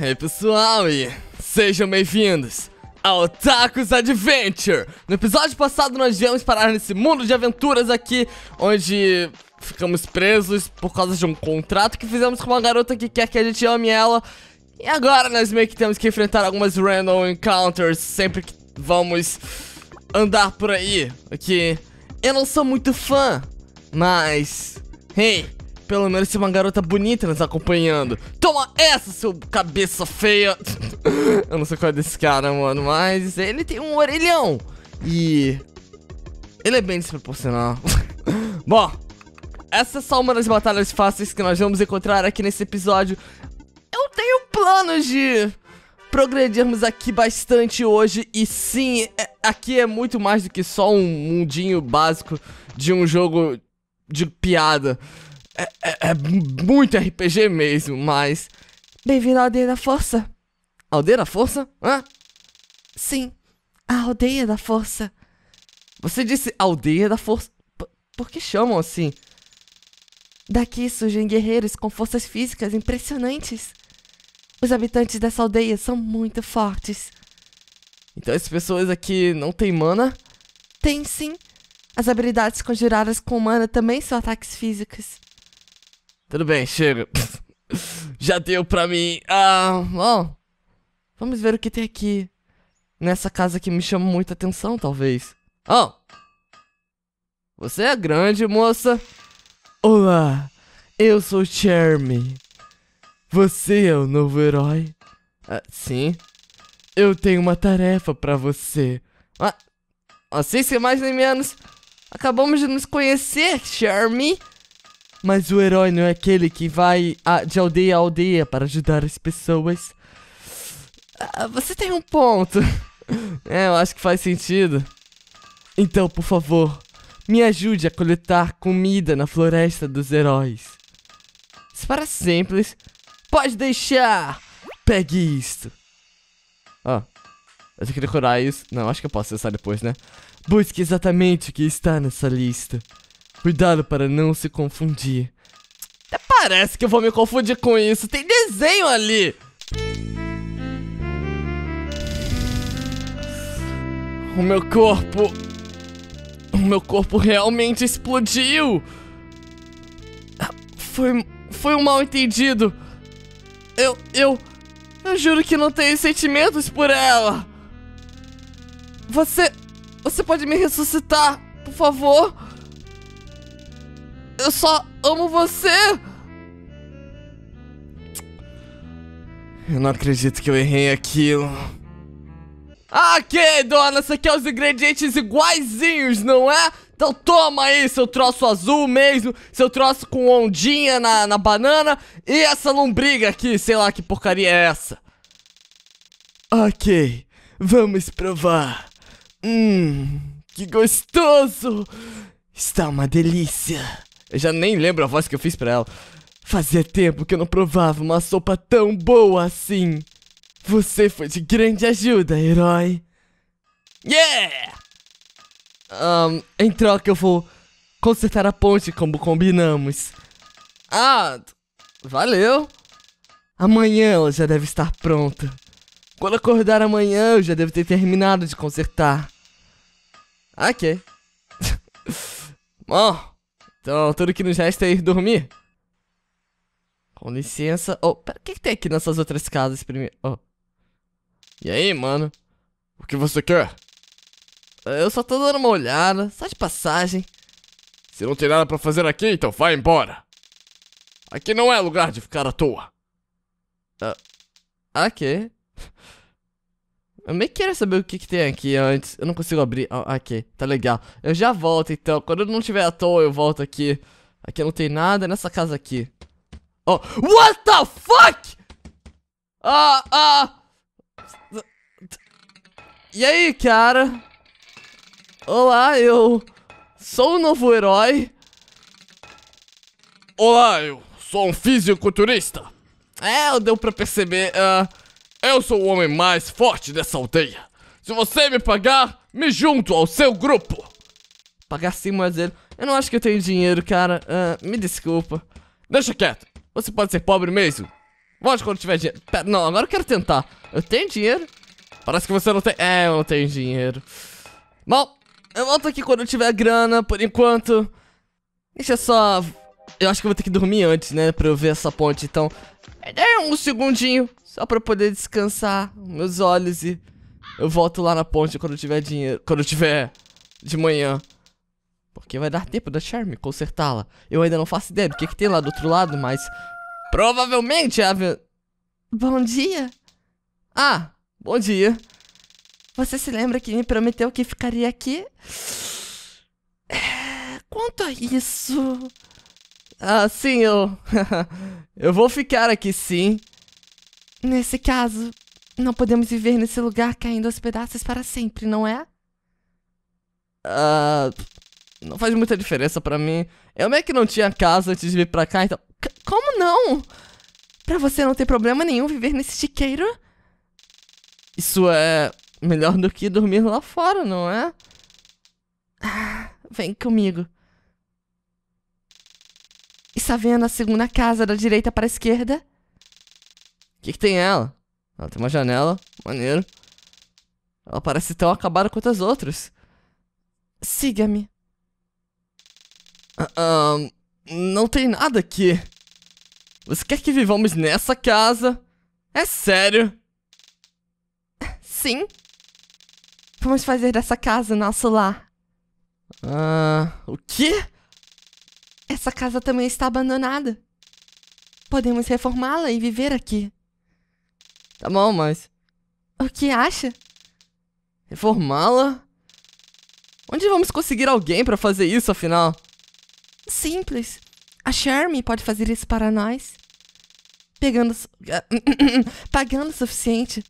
Ei pessoal, e sejam bem-vindos ao Otaku's Adventure! No episódio passado nós viemos parar nesse mundo de aventuras aqui, onde ficamos presos por causa de um contrato que fizemos com uma garota que quer que a gente ame ela. E agora nós meio que temos que enfrentar algumas random encounters sempre que vamos andar por aí. Aqui, eu não sou muito fã, mas hey, pelo menos tem uma garota bonita nos acompanhando. Toma essa, seu cabeça feia. Eu não sei qual é desse cara, mano, mas ele tem um orelhão e ele é bem desproporcional. Bom, essa é só uma das batalhas fáceis que nós vamos encontrar aqui nesse episódio. Eu tenho planos de progredirmos aqui bastante hoje. E sim, aqui é muito mais do que só um mundinho básico de um jogo de piada. É muito RPG mesmo, mas... Bem-vindo à Aldeia da Força. Aldeia da Força? Hã? Sim, a Aldeia da Força. Você disse Aldeia da Força? Por que chamam assim? Daqui surgem guerreiros com forças físicas impressionantes. Os habitantes dessa aldeia são muito fortes. Então essas pessoas aqui não têm mana? Tem sim. As habilidades conjuradas com mana também são ataques físicos. Tudo bem, chega. Já deu pra mim. Bom, vamos ver o que tem aqui nessa casa que me chama muita atenção, talvez. Oh! Você é grande, moça. Olá, eu sou Charmy. Você é o novo herói? Sim. Eu tenho uma tarefa pra você. Assim sem mais nem menos. Acabamos de nos conhecer, Shermie. Mas o herói não é aquele que vai de aldeia a aldeia para ajudar as pessoas. Você tem um ponto. É, eu acho que faz sentido. Então, por favor, me ajude a coletar comida na Floresta dos Heróis. Isso parece simples. Pode deixar! Pegue isto. Eu tenho que decorar isso. Não, acho que eu posso acessar depois, né? Busque exatamente o que está nessa lista. Cuidado para não se confundir. Até parece que eu vou me confundir com isso. Tem desenho ali! O meu corpo realmente explodiu! Foi um mal entendido. Eu juro que não tenho sentimentos por ela. Você pode me ressuscitar, por favor? Eu só amo você. Eu não acredito que eu errei aquilo. Ok, dona, isso aqui é os ingredientes iguaizinhos, não é? Então toma aí, seu troço azul mesmo, seu troço com ondinha na banana e essa lombriga aqui, sei lá que porcaria é essa. Ok, vamos provar. Que gostoso. Está uma delícia. Eu já nem lembro a voz que eu fiz pra ela. Fazia tempo que eu não provava uma sopa tão boa assim. Você foi de grande ajuda, herói. Yeah! Em troca eu vou consertar a ponte como combinamos. Valeu. Amanhã ela já deve estar pronta. Quando acordar amanhã eu já devo ter terminado de consertar. Ok. Bom, então tudo que nos resta é ir dormir. Com licença. Pera, o que tem aqui nessas outras casas primeiro? E aí, mano? O que você quer? Eu só tô dando uma olhada, só de passagem. Se não tem nada pra fazer aqui, então vai embora. Aqui não é lugar de ficar à toa. Ok. Eu meio que queria saber o que tem aqui antes. Eu não consigo abrir. Ok, tá legal. Eu já volto então. Quando eu não tiver à toa, eu volto aqui. Aqui não tem nada, nessa casa aqui. What the fuck? E aí, cara? Olá, eu sou o novo herói. Olá, eu sou um fisiculturista. Deu pra perceber. Eu sou o homem mais forte dessa aldeia. Se você me pagar, me junto ao seu grupo. Pagar sim, mas eu não acho que eu tenho dinheiro, cara. Me desculpa. Deixa quieto, você pode ser pobre mesmo. Volte quando tiver dinheiro. Pera, não, agora eu quero tentar. Eu tenho dinheiro? Parece que você não tem. É, eu não tenho dinheiro. Bom, eu volto aqui quando eu tiver grana, por enquanto. Deixa só... Eu acho que eu vou ter que dormir antes, né? Pra eu ver essa ponte, então... Dê um segundinho, só pra eu poder descansar meus olhos e... Eu volto lá na ponte quando eu tiver dinheiro... Quando eu tiver de manhã. Porque vai dar tempo da Charmy consertá-la. Eu ainda não faço ideia do que tem lá do outro lado, mas... Provavelmente é a... Bom dia! Ah, bom dia. Você se lembra que me prometeu que ficaria aqui? Quanto a isso... Ah, sim, eu... eu vou ficar aqui, sim. Nesse caso, não podemos viver nesse lugar caindo aos pedaços para sempre, não é? Ah... Não faz muita diferença pra mim. Eu meio que não tinha casa antes de vir pra cá, então... Como não? Pra você não ter problema nenhum viver nesse chiqueiro? Isso é melhor do que dormir lá fora, não é? Ah, vem comigo. Está vendo a segunda casa da direita para a esquerda? O que tem ela? Ela tem uma janela, maneiro. Ela parece tão acabada quanto as outras. Siga-me. Não tem nada aqui. Você quer que vivamos nessa casa? É sério? Sim. Vamos fazer dessa casa nosso lar. O quê? Essa casa também está abandonada. Podemos reformá-la e viver aqui. Tá bom, mas... O que acha? Reformá-la? Onde vamos conseguir alguém pra fazer isso, afinal? Simples. A Shermie pode fazer isso para nós. Pagando o suficiente,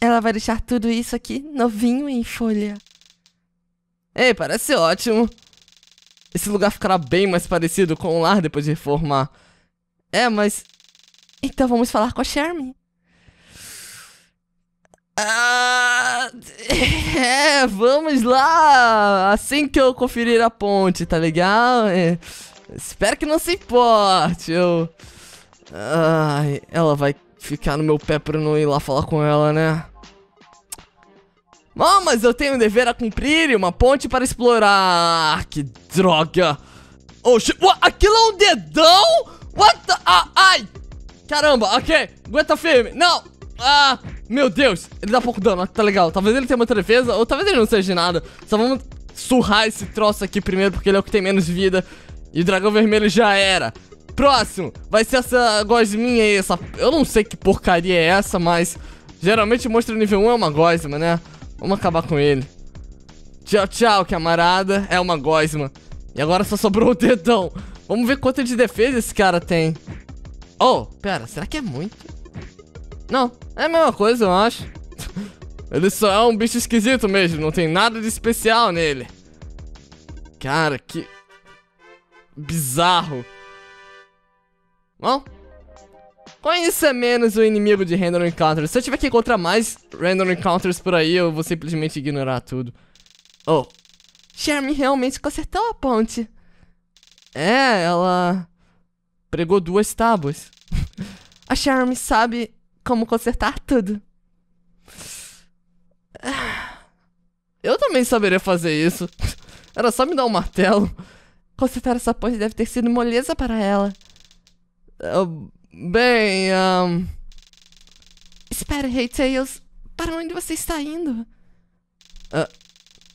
ela vai deixar tudo isso aqui novinho em folha. Ei, parece ótimo. Esse lugar ficará bem mais parecido com o lar depois de reformar. É, mas... Então vamos falar com a Charmy. É, vamos lá! Assim que eu conferir a ponte, tá legal? É, espero que não se importe. Eu... Ai, ela vai ficar no meu pé pra eu não ir lá falar com ela, né? Bom, mas eu tenho um dever a cumprir e uma ponte para explorar. Que droga. Oxi, aquilo é um dedão? What the... Ah, ai. Caramba, ok. Aguenta firme. Não. Ah, meu Deus. Ele dá pouco dano, tá legal. Talvez ele tenha muita defesa ou talvez ele não seja de nada. Só vamos surrar esse troço aqui primeiro porque ele é o que tem menos vida. E o dragão vermelho já era. Próximo. Vai ser essa gosminha aí. Essa... Eu não sei que porcaria é essa, mas... Geralmente o monstro nível 1 é uma gosma, né? Vamos acabar com ele. Tchau, tchau, camarada. É uma gosma. E agora só sobrou o dedão. Vamos ver quanto de defesa esse cara tem. Oh, pera, será que é muito? Não, é a mesma coisa, eu acho. Ele só é um bicho esquisito mesmo. Não tem nada de especial nele. Cara, que... bizarro. Bom... Conheça menos o inimigo de Random Encounters. Se eu tiver que encontrar mais Random Encounters por aí, eu vou simplesmente ignorar tudo. Oh. Charmy realmente consertou a ponte. É, ela... pregou duas tábuas. A Charmy sabe como consertar tudo. Eu também saberia fazer isso. Era só me dar um martelo. Consertar essa ponte deve ter sido moleza para ela. Bem, Espera, Hey Tails. Para onde você está indo?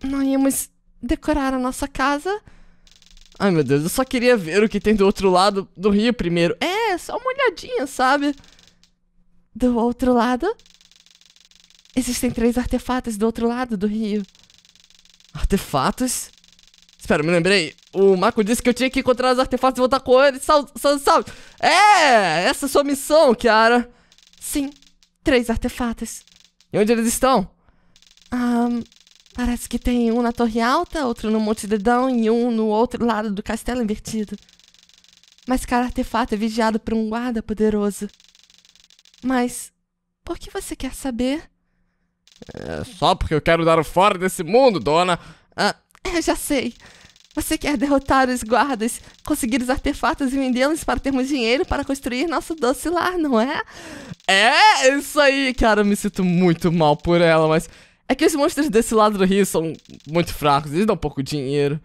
Não íamos decorar a nossa casa? Ai, meu Deus, eu só queria ver o que tem do outro lado do rio primeiro. É, só uma olhadinha, sabe? Do outro lado? Existem 3 artefatos do outro lado do rio. Artefatos? Espera, me lembrei. O Marco disse que eu tinha que encontrar os artefatos e voltar com eles. Salve. É! Essa é a sua missão, Kiara. Sim, 3 artefatos. E onde eles estão? Parece que tem um na Torre Alta, outro no Monte Dedão e um no outro lado do Castelo Invertido. Mas cada artefato é vigiado por um guarda poderoso. Mas, por que você quer saber? É só porque eu quero dar o fora desse mundo, dona. Eu já sei. Você quer derrotar os guardas, conseguir os artefatos e vendê-los para termos dinheiro para construir nosso doce lar, não é? É isso aí, cara, eu me sinto muito mal por ela, mas... é que os monstros desse lado do rio são muito fracos, eles dão pouco dinheiro.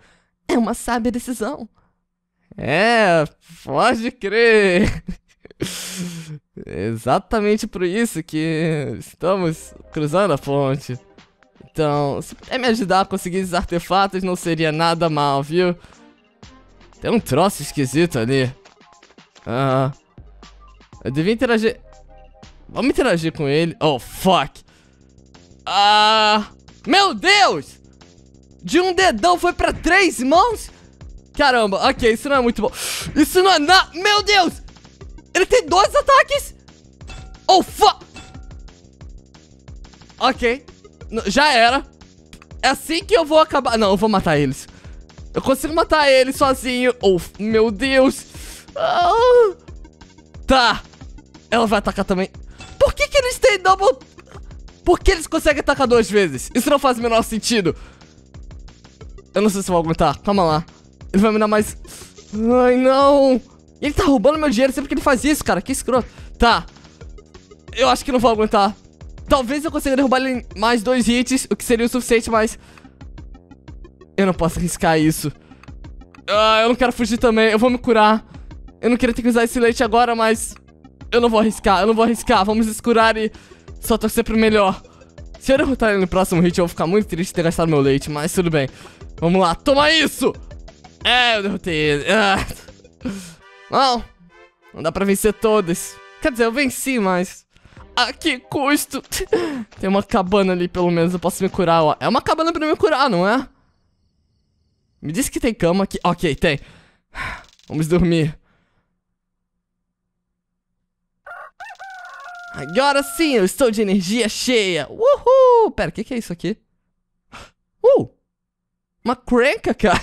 É uma sábia decisão. É, pode crer. É exatamente por isso que estamos cruzando a ponte. Então, se puder me ajudar a conseguir esses artefatos, não seria nada mal, viu? Tem um troço esquisito ali. Ah, eu devia interagir. Vamos interagir com ele. Oh, fuck. Ah, meu Deus! De um dedão foi pra 3 mãos? Caramba, ok, isso não é muito bom. Isso não é nada. Meu Deus! Ele tem 2 ataques? Oh, fuck! Ok. Já era. É assim que eu vou acabar. Não, eu vou matar eles. Eu consigo matar eles sozinho. Oh, meu Deus. Ah. Tá. Ela vai atacar também. Por que que eles têm double... por que eles conseguem atacar 2 vezes? Isso não faz o menor sentido. Eu não sei se eu vou aguentar. Calma lá. Ele vai me dar mais... ai, não. Ele tá roubando meu dinheiro sempre que ele faz isso, cara. Que escroto. Tá. Eu acho que não vou aguentar. Talvez eu consiga derrubar ele em mais 2 hits, o que seria o suficiente, mas... eu não posso arriscar isso. Ah, eu não quero fugir também, eu vou me curar. Eu não queria ter que usar esse leite agora, mas... eu não vou arriscar, eu não vou arriscar. Vamos nos curar e só torcer pro melhor. Se eu derrotar ele no próximo hit, eu vou ficar muito triste de ter gastado meu leite, mas tudo bem. Vamos lá, toma isso! É, eu derrotei ele. Ah. Não, não dá pra vencer todas. Quer dizer, eu venci, mas... a que custo? Tem uma cabana ali, pelo menos. Eu posso me curar, ó. É uma cabana pra me curar, não é? Me disse que tem cama aqui. Ok, tem. Vamos dormir. Agora sim, eu estou de energia cheia. Uhul! Pera, o que é isso aqui? Uma crenca, cara.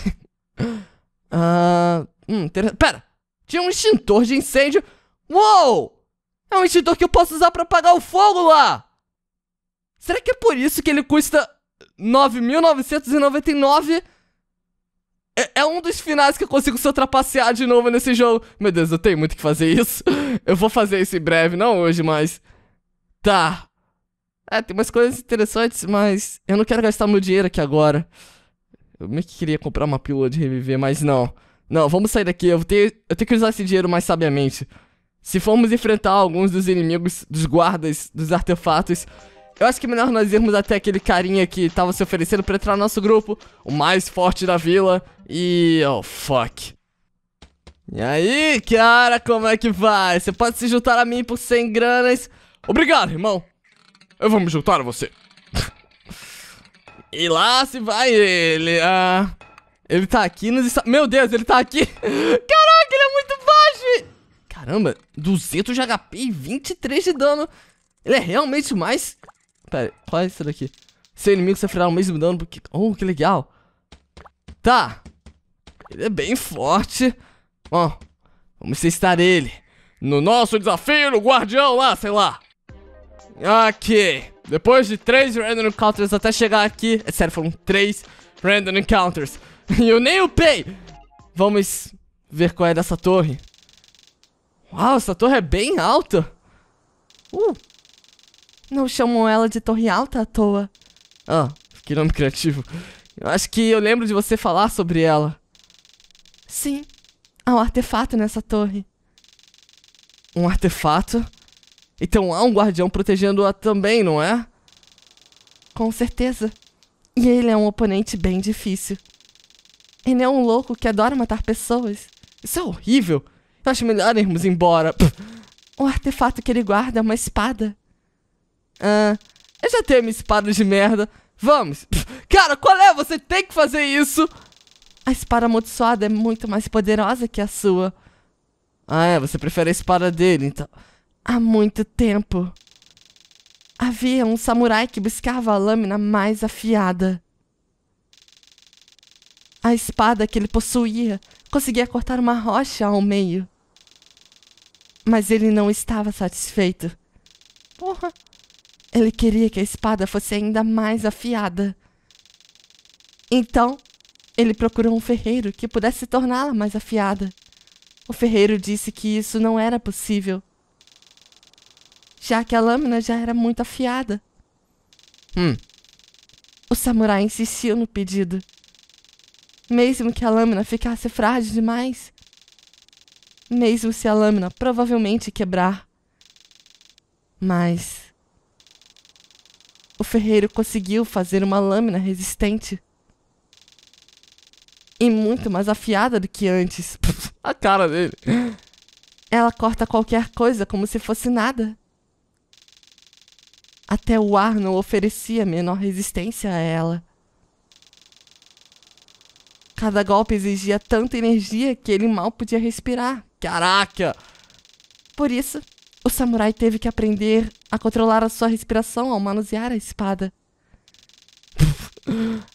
Pera. Tinha um extintor de incêndio. Uou! É um extintor que eu posso usar pra apagar o fogo lá! Será que é por isso que ele custa 9.999? É um dos finais que eu consigo se trapacear de novo nesse jogo. Meu Deus, eu tenho muito que fazer isso. Eu vou fazer isso em breve, não hoje, mas... tá. É, tem umas coisas interessantes, mas... eu não quero gastar meu dinheiro aqui agora. Eu meio que queria comprar uma pílula de reviver, mas não. Não, vamos sair daqui. Eu tenho que usar esse dinheiro mais sabiamente. Se formos enfrentar alguns dos inimigos, dos guardas, dos artefatos, eu acho que é melhor nós irmos até aquele carinha que tava se oferecendo pra entrar no nosso grupo, o mais forte da vila, e... oh, fuck. E aí, cara, como é que vai? Você pode se juntar a mim por 100 granas? Obrigado, irmão. Eu vou me juntar a você. E lá se vai ele. Ah, ele tá aqui nos... meu Deus, ele tá aqui. Caraca, ele é muito baixo. Caramba, 200 de HP e 23 de dano. Ele é realmente mais... pera, qual é isso daqui? Seu inimigo sofrerá o mesmo dano porque... oh, que legal. Tá. Ele é bem forte. Bom, vamos testar ele no nosso desafio no guardião lá, sei lá. Ok. Depois de 3 random encounters até chegar aqui... é sério, foram 3 random encounters. E eu nem upei. Vamos ver qual é dessa torre. Uau, essa torre é bem alta. Não chamam ela de Torre Alta à toa. Ah, que nome criativo. Eu acho que eu lembro de você falar sobre ela. Sim, há um artefato nessa torre. Um artefato? Então há um guardião protegendo-a também, não é? Com certeza. E ele é um oponente bem difícil. Ele é um louco que adora matar pessoas. Isso é horrível. Eu acho melhor irmos embora. O artefato que ele guarda é uma espada. Ah, eu já tenho minha espada de merda. Vamos. Cara, qual é? Você tem que fazer isso. A espada amaldiçoada é muito mais poderosa que a sua. Ah, é? Você prefere a espada dele, então. Há muito tempo. Havia um samurai que buscava a lâmina mais afiada. A espada que ele possuía conseguia cortar uma rocha ao meio. Mas ele não estava satisfeito. Porra! Ele queria que a espada fosse ainda mais afiada. Então, Ele procurou um ferreiro que pudesse torná-la mais afiada. O ferreiro disse que isso não era possível, já que a lâmina já era muito afiada. O samurai insistiu no pedido, mesmo que a lâmina ficasse frágil demais, mesmo se a lâmina provavelmente quebrar. Mas o ferreiro conseguiu fazer uma lâmina resistente e muito mais afiada do que antes. A cara dele. Ela corta qualquer coisa como se fosse nada. Até o ar não oferecia menor resistência a ela. Cada golpe exigia tanta energia que ele mal podia respirar. Caraca! Por isso, o samurai teve que aprender a controlar a sua respiração ao manusear a espada.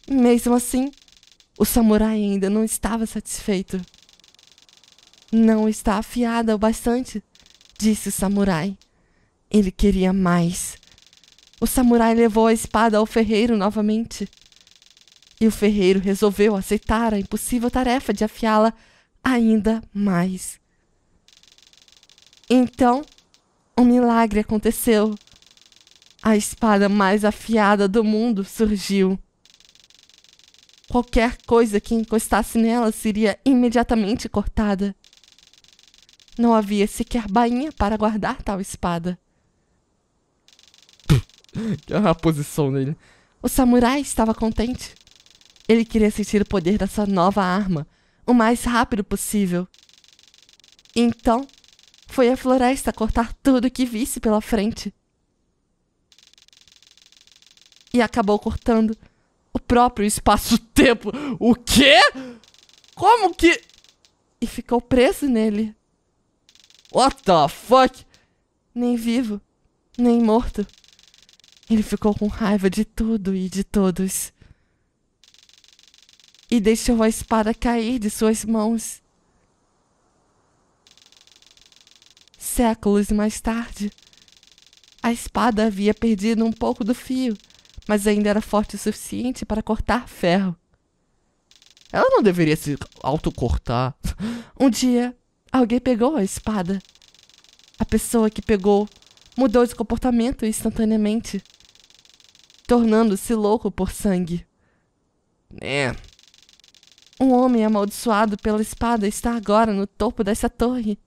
Mesmo assim, o samurai ainda não estava satisfeito. Não está afiada o bastante, disse o samurai. Ele queria mais. O samurai levou a espada ao ferreiro novamente. E o ferreiro resolveu aceitar a impossível tarefa de afiá-la ainda mais. Então, um milagre aconteceu. A espada mais afiada do mundo surgiu. Qualquer coisa que encostasse nela seria imediatamente cortada. Não havia sequer bainha para guardar tal espada. Que é uma posição dele. O samurai estava contente. Ele queria sentir o poder da sua nova arma o mais rápido possível. Então, foi à floresta cortar tudo que visse pela frente. E acabou cortando o próprio espaço-tempo. O quê? Como que... E ficou preso nele. What the fuck? Nem vivo, nem morto. Ele ficou com raiva de tudo e de todos. E deixou a espada cair de suas mãos. Séculos mais tarde, a espada havia perdido um pouco do fio, mas ainda era forte o suficiente para cortar ferro. Ela não deveria se autocortar. Um dia, alguém pegou a espada. A pessoa que pegou mudou de comportamento instantaneamente, tornando-se louco por sangue. Um homem amaldiçoado pela espada está agora no topo dessa torre.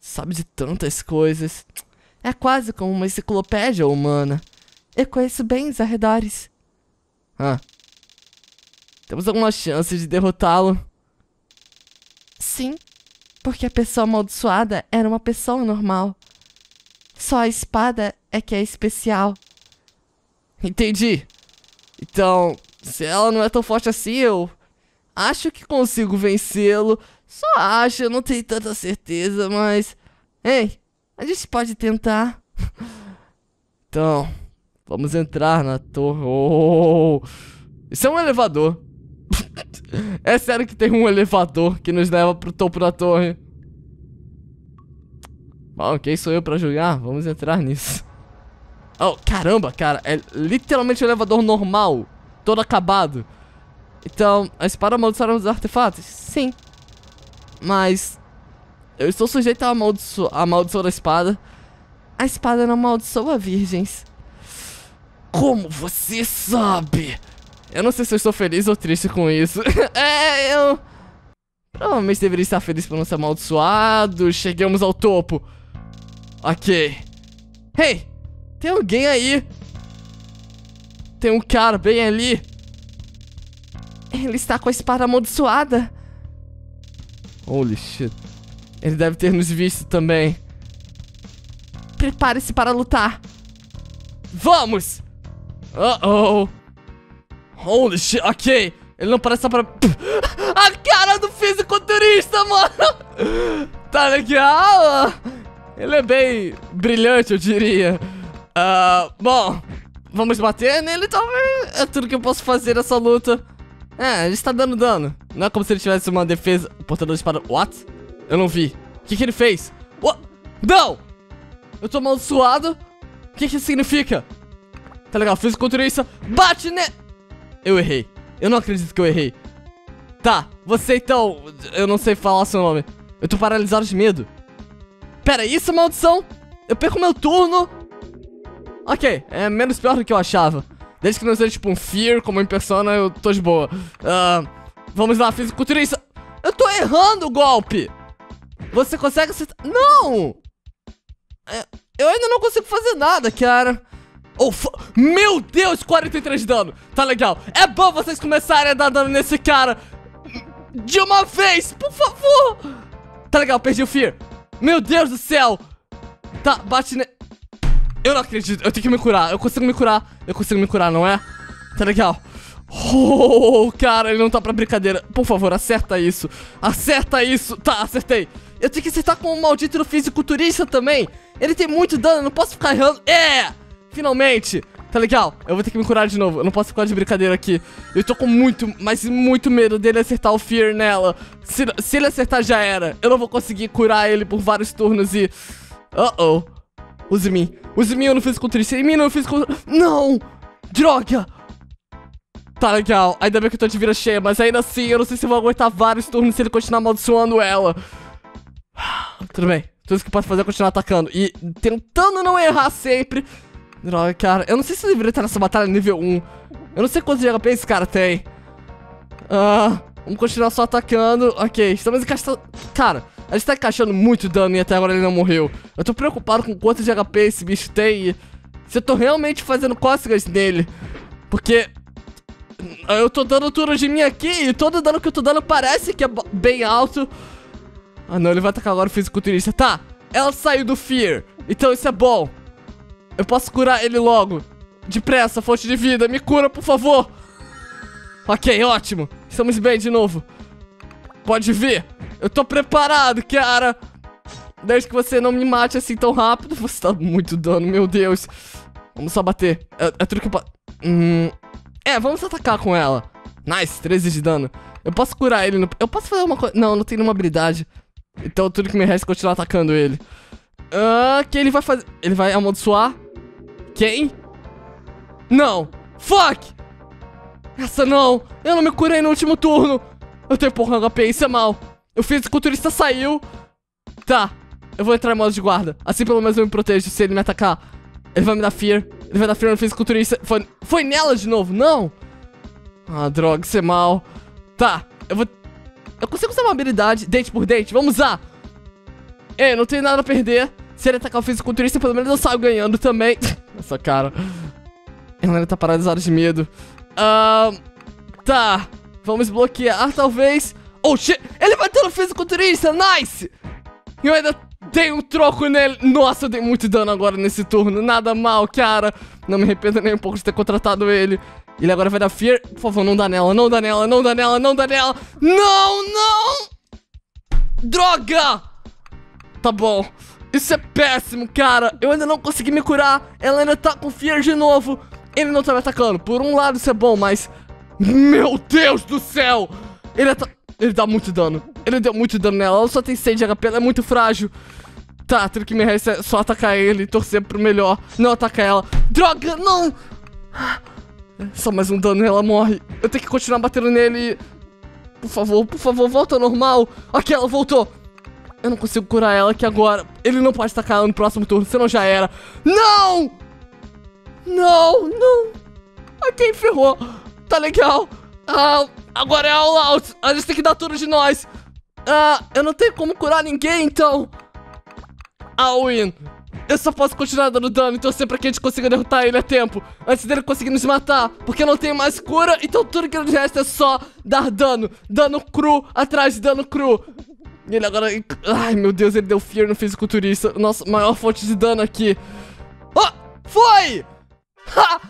Sabe de tantas coisas. É quase como uma enciclopédia humana. Eu conheço bem os arredores. Temos alguma chance de derrotá-lo? Sim, porque a pessoa amaldiçoada era uma pessoa normal. Só a espada é que é especial. Entendi. Então, se ela não é tão forte assim, eu acho que consigo vencê-lo. Só acho, eu não tenho tanta certeza, mas... Ei, a gente pode tentar. Então, vamos entrar na torre. Isso é um elevador. É sério que tem um elevador que nos leva pro topo da torre. Bom, quem sou eu pra julgar? Vamos entrar nisso. Oh, caramba, cara, é literalmente um elevador normal, todo acabado. Então, a espada amaldiçoada os artefatos? Sim. Mas eu estou sujeito a amaldiçoar a espada. A espada não amaldiçoa virgens. Como você sabe? Eu não sei se eu estou feliz ou triste com isso. Eu provavelmente deveria estar feliz por não ser amaldiçoado. Chegamos ao topo. Ok. Hey! Tem alguém aí. Tem um cara bem ali. Ele está com a espada amaldiçoada. Holy shit. Ele deve ter nos visto também. Prepare-se para lutar. Vamos! Uh-oh. Holy shit, ok. Ele não parece só pra... A cara do fisiculturista, mano. Tá legal? Ele é bem brilhante, eu diria. Bom, vamos bater nele, talvez. É tudo que eu posso fazer nessa luta. Ele está dando dano. Não é como se ele tivesse uma defesa. O portador de espada. What? Eu não vi. O que que ele fez? What? Não! Eu tô amaldiçoado? O que que isso significa? Tá legal, fez isso. Bate, né? Eu errei. Eu não acredito que eu errei. Tá, você então... Eu não sei falar seu nome. Eu tô paralisado de medo. Pera, isso é maldição? Eu perco meu turno? Ok, é menos pior do que eu achava. Desde que não seja tipo um fear, como em Persona, eu tô de boa. Vamos lá, fisiculturista. Eu tô errando o golpe. Você consegue acertar? Não! Eu ainda não consigo fazer nada, cara. Oh, meu Deus, 43 de dano. Tá legal. É bom vocês começarem a dar dano nesse cara. De uma vez, por favor. Tá legal, perdi o fear. Meu Deus do céu. Tá, bate... Eu não acredito, eu tenho que me curar. Eu consigo me curar, não é? Tá legal. Oh, cara, ele não tá pra brincadeira. Por favor, acerta isso. Acerta isso. Tá, acertei. Eu tenho que acertar com o maldito do fisiculturista também. Ele tem muito dano, eu não posso ficar errando. É! Finalmente. Tá legal, eu vou ter que me curar de novo. Eu não posso ficar de brincadeira aqui. Eu tô com muito, mas muito medo dele acertar o fear nela. Se ele acertar, já era. Eu não vou conseguir curar ele por vários turnos e... Uh-oh. Use-me, eu não fiz contra isso. Não! Droga! Tá legal, ainda bem que eu tô de vira cheia, mas ainda assim eu não sei se eu vou aguentar vários turnos se ele continuar amaldiçoando ela. Tudo bem, tudo isso que eu posso fazer é continuar atacando e tentando não errar sempre. Droga, cara, eu não sei se eu deveria estar nessa batalha nível 1. Eu não sei quantos de HP esse cara tem. Vamos continuar só atacando. Ok, estamos encaixando. Cara, a gente tá encaixando muito dano e até agora ele não morreu. Eu tô preocupado com quanto de HP esse bicho tem e se eu tô realmente fazendo cócegas nele. Porque... eu tô dando turno de mim aqui e todo dano que eu tô dando parece que é bem alto. Ah não, ele vai atacar agora o fisiculturista. Tá, ela saiu do fear, então isso é bom. Eu posso curar ele logo. Depressa, fonte de vida, me cura por favor. Ok, ótimo. Estamos bem de novo. Pode vir, eu tô preparado, cara. Desde que você não me mate assim tão rápido. Você tá muito dano, meu Deus. Vamos só bater. É tudo que eu posso. É, vamos atacar com ela. Nice, 13 de dano. Eu posso curar ele, eu posso fazer uma coisa... Não, não tem nenhuma habilidade. Então tudo que me resta é continuar atacando ele. Que ele vai fazer... Ele vai amaldiçoar? Quem? Não! Fuck! Essa não! Eu não me curei no último turno! Eu tô empurrando HP, isso é mal. Eu fiz, o culturista saiu. Tá, eu vou entrar em modo de guarda. Assim pelo menos eu me protejo se ele me atacar. Ele vai me dar fear. Ele vai dar fear no fisiculturista. Foi nela de novo, não? Ah, droga, isso é mal. Tá, eu vou... Eu consigo usar uma habilidade, dente por dente, vamos lá. Ei, não tenho nada a perder. Se ele atacar o fisiculturista, pelo menos eu saio ganhando também. Essa cara. Ela tá paralisada de medo. Tá, vamos bloquear, talvez. Oh, shit, ele bateu no fisiculturista, nice. Eu ainda... dei um troco nele. Nossa, eu dei muito dano agora nesse turno. Nada mal, cara. Não me arrependo nem um pouco de ter contratado ele. Ele agora vai dar fear. Por favor, não dá nela, não dá nela, não dá nela, não dá nela. Não, não. Droga. Tá bom. Isso é péssimo, cara. Eu ainda não consegui me curar. Ela ainda tá com fear de novo. Ele não tá me atacando. Por um lado isso é bom, mas... meu Deus do céu. Ele dá muito dano. Ele deu muito dano nela. Ela só tem 6 de HP. Ela é muito frágil. Tá, tudo que me resta é só atacar ele e torcer pro melhor. Não atacar ela. Droga, não! Só mais um dano e ela morre. Eu tenho que continuar batendo nele. Por favor, volta ao normal. Ok, ela voltou. Eu não consigo curar ela aqui agora. Ele não pode atacar ela no próximo turno, senão já era. Não! Não, não. Ok, ferrou. Tá legal. Agora é all out. A gente tem que dar tudo de nós. Eu não tenho como curar ninguém, então... all in. Eu só posso continuar dando dano e torcer pra que a gente consiga derrotar ele a tempo. Antes dele conseguir nos matar. Porque eu não tenho mais cura, então tudo que nos resta é só dar dano. Dano cru atrás de dano cru. E ele agora... ai, meu Deus, ele deu fear no fisiculturista. Nossa, maior fonte de dano aqui. Oh, foi! Ha!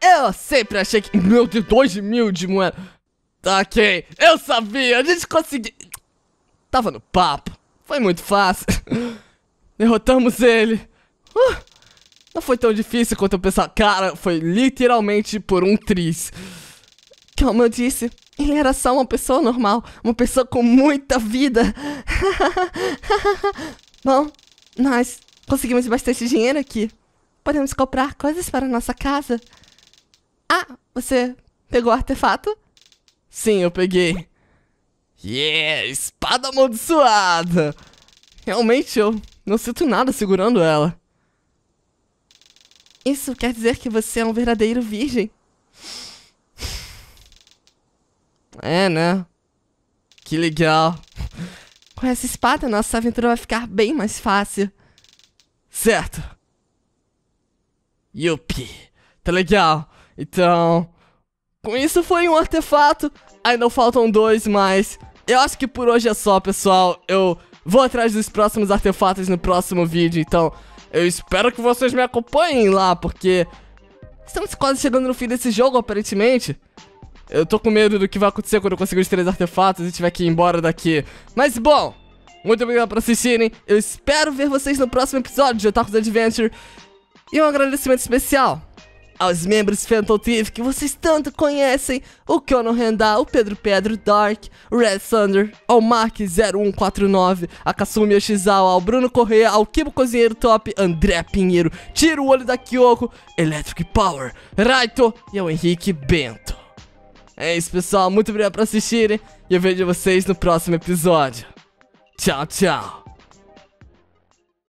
Eu sempre achei que... meu Deus, 2.000 de moeda. Ok, eu sabia, a gente conseguiu. Tava no papo. Foi muito fácil. Derrotamos ele. Não foi tão difícil quanto eu pensava. Cara, foi literalmente por um tris. Como eu disse, ele era só uma pessoa normal. Uma pessoa com muita vida. Bom, nós conseguimos bastante dinheiro aqui. Podemos comprar coisas para nossa casa. Ah, você pegou o artefato? Sim, eu peguei. Yeah, espada amaldiçoada. Realmente eu não sinto nada segurando ela. Isso quer dizer que você é um verdadeiro virgem? É, né? Que legal. Com essa espada, nossa aventura vai ficar bem mais fácil. Certo. Yupi. Tá legal. Então, com isso foi um artefato. Ainda faltam dois, mas eu acho que por hoje é só, pessoal. Eu vou atrás dos próximos artefatos no próximo vídeo, então eu espero que vocês me acompanhem lá, porque estamos quase chegando no fim desse jogo, aparentemente. Eu tô com medo do que vai acontecer quando eu conseguir os 3 artefatos e tiver que ir embora daqui. Mas, bom, muito obrigado por assistirem. Eu espero ver vocês no próximo episódio de Otaku's Adventure. E um agradecimento especial aos membros Phantom Thief, que vocês tanto conhecem, o Kono Renda, o Pedro Pedro, Dark, o Red Thunder, ao Mark 0149, a Kasumi Oshizawa, ao Bruno Corrêa, ao Kibo Cozinheiro Top, André Pinheiro, Tira o Olho da Kyoko, Electric Power, Raito e ao Henrique Bento. É isso, pessoal, muito obrigado por assistirem e eu vejo vocês no próximo episódio. Tchau, tchau.